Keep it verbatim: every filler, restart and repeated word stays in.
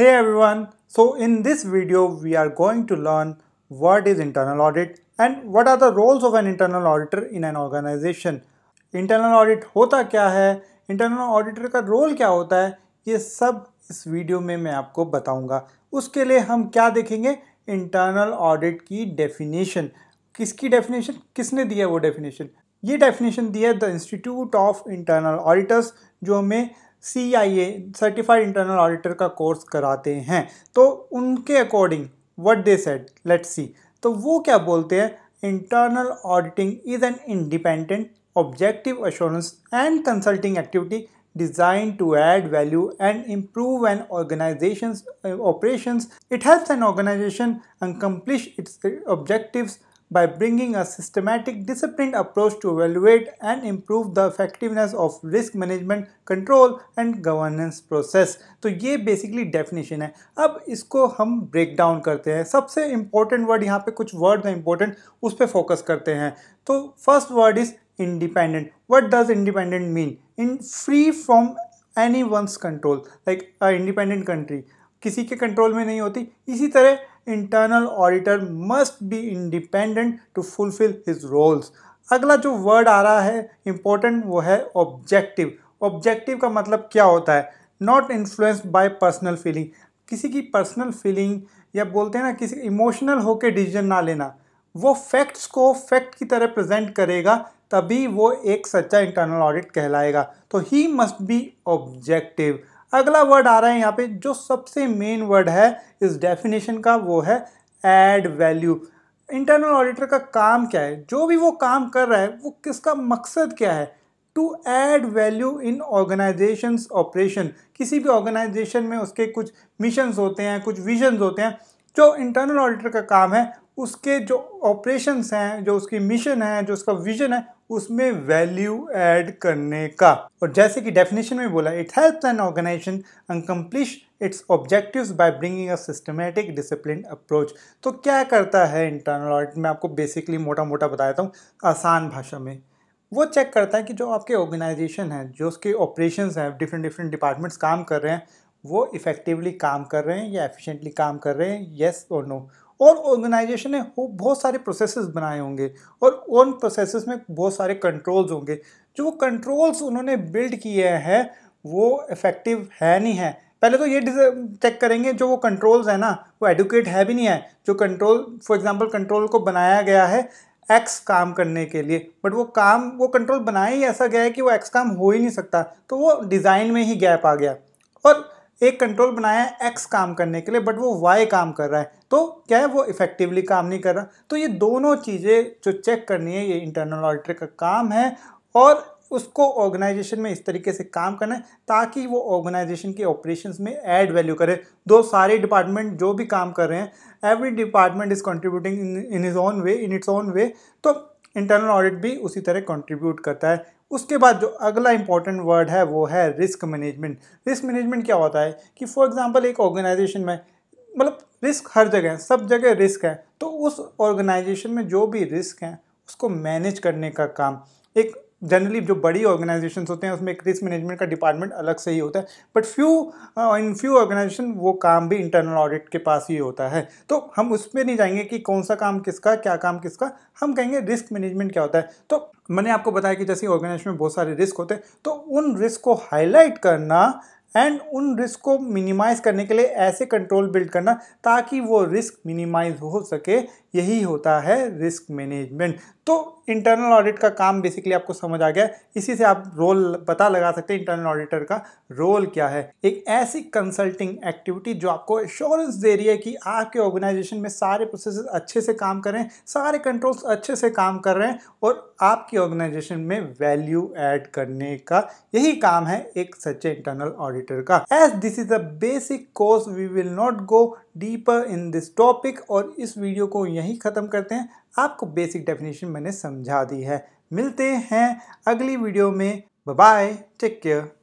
Hey everyone, so in this video we are going to learn what is internal audit and what are the roles of an internal auditor in an organization. Internal audit होता क्या है, internal auditor का role क्या होता है, ये सब इस वीडियो में मैं आपको बताऊंगा। उसके लिए हम क्या देखेंगे, internal audit की definition, किसकी definition, किसने दिया वो definition, ये definition दिया the Institute of Internal Auditors जो हमें C I A certified internal auditor का कोर्स कराते हैं। तो उनके according what they said, let's see. तो वो क्या बोलते हैं, internal auditing is an independent objective assurance and consulting activity designed to add value and improve an organization's operations. It helps an organization accomplish its objectives by bringing a systematic, disciplined approach to evaluate and improve the effectiveness of risk management, control and governance process. तो ये basically definition है। अब इसको हम break down करते हैं। सबसे important word, यहाँ पे कुछ words हैं important, उस पर focus करते हैं। तो first word is independent. What does independent mean? In free from anyone's control, like a independent country, किसी के control में नहीं होती। इसी तरह internal auditor must be independent to fulfil his roles. अगला जो वर्ड आ रहा है इम्पोर्टेंट, वो है ऑब्जेक्टिव। ऑब्जेक्टिव का मतलब क्या होता है, not influenced by personal feeling. किसी की पर्सनल फीलिंग या बोलते हैं ना किसी इमोशनल होकर डिसीजन ना लेना, वो फैक्ट्स को फैक्ट की तरह प्रेजेंट करेगा तभी वो एक सच्चा इंटरनल ऑडिट कहलाएगा। तो ही मस्ट बी ऑब्जेक्टिव। अगला वर्ड आ रहा है यहाँ पे जो सबसे मेन वर्ड है इस डेफिनेशन का, वो है ऐड वैल्यू। इंटरनल ऑडिटर का काम क्या है, जो भी वो काम कर रहा है वो किसका मकसद क्या है, to add value in organisations operation. किसी भी ऑर्गेनाइजेशन में उसके कुछ मिशंस होते हैं, कुछ विजन्स होते हैं। जो इंटरनल ऑडिटर का काम है उसके जो ऑपरेशंस हैं, जो उसकी मिशन है, जो उसका विजन है, उसमें वैल्यू ऐड करने का। और जैसे कि डेफिनेशन में बोला, it helps an organisation accomplish its objectives by bringing a systematic discipline approach. तो क्या करता है इंटरनल ऑडिट, मैं आपको बेसिकली मोटा मोटा बताता हूँ आसान भाषा में। वो चेक करता है कि जो आपके ऑर्गेनाइजेशन है, जो उसके ऑपरेशंस हैं, डिफरेंट डिफरेंट डिपार्टमेंट्स काम कर रहे हैं, वो इफेक्टिवली काम कर रहे हैं या एफिशिएंटली काम कर रहे हैं, येस और नो। और ऑर्गेनाइजेशन ने बहुत सारे प्रोसेसेस बनाए होंगे और उन प्रोसेसेस में बहुत सारे कंट्रोल्स होंगे। जो वो कंट्रोल्स उन्होंने बिल्ड किए हैं वो इफेक्टिव है नहीं है, पहले तो ये चेक करेंगे जो वो कंट्रोल्स है ना वो एडुकेट है भी नहीं है। जो कंट्रोल, फॉर एग्जांपल कंट्रोल को बनाया गया है एक्स काम करने के लिए, बट वो काम वो कंट्रोल बनाया ही ऐसा गया है कि वो एक्स काम हो ही नहीं सकता, तो वो डिज़ाइन में ही गैप आ गया। और एक कंट्रोल बनाया है एक्स काम करने के लिए बट वो वाई काम कर रहा है, तो क्या है वो इफेक्टिवली काम नहीं कर रहा। तो ये दोनों चीज़ें जो चेक करनी है ये इंटरनल ऑडिटर का काम है, और उसको ऑर्गेनाइजेशन में इस तरीके से काम करना है ताकि वो ऑर्गेनाइजेशन के ऑपरेशंस में ऐड वैल्यू करे। दो सारे डिपार्टमेंट जो भी काम कर रहे हैं, every department is contributing in his own way in its own way तो इंटरनल ऑडिट भी उसी तरह कंट्रीब्यूट करता है। उसके बाद जो अगला इंपॉर्टेंट वर्ड है वो है रिस्क मैनेजमेंट। रिस्क मैनेजमेंट क्या होता है कि फॉर एग्जांपल एक ऑर्गेनाइजेशन में, मतलब रिस्क हर जगह है, सब जगह रिस्क है, तो उस ऑर्गेनाइजेशन में जो भी रिस्क हैं उसको मैनेज करने का काम। एक जनरली जो बड़ी ऑर्गेनाइजेशन होते हैं उसमें एक रिस्क मैनेजमेंट का डिपार्टमेंट अलग से ही होता है, but few in few organization वो काम भी इंटरनल ऑडिट के पास ही होता है। तो हम उसमें नहीं जाएंगे कि कौन सा काम किसका, क्या काम किसका, हम कहेंगे रिस्क मैनेजमेंट क्या होता है। तो मैंने आपको बताया कि जैसे ऑर्गेनाइजेशन में बहुत सारे रिस्क होते हैं तो उन रिस्क को हाईलाइट करना एंड उन रिस्क को मिनिमाइज़ करने के लिए ऐसे कंट्रोल बिल्ड करना ताकि वो रिस्क मिनिमाइज हो सके, यही होता है रिस्क मैनेजमेंट। तो इंटरनल ऑडिट का काम बेसिकली आपको समझ आ गया। इसी से आप रोल पता लगा सकते हैं इंटरनल ऑडिटर का रोल क्या है। एक ऐसी कंसल्टिंग एक्टिविटी जो आपको एश्योरेंस दे रही है कि आपके ऑर्गेनाइजेशन में सारे प्रोसेसेस अच्छे से काम कर रहे हैं, सारे कंट्रोल्स अच्छे से काम कर रहे हैं और आपकी ऑर्गेनाइजेशन में वैल्यू ऐड करने का यही काम है एक सच्चे इंटरनल ऑडिटर का। As this is a basic course we will not go deeper in this topic, और इस वीडियो को यहीं ख़त्म करते हैं। आपको बेसिक डेफिनेशन मैंने समझा दी है। मिलते हैं अगली वीडियो में, बाय बाय, टेक केयर।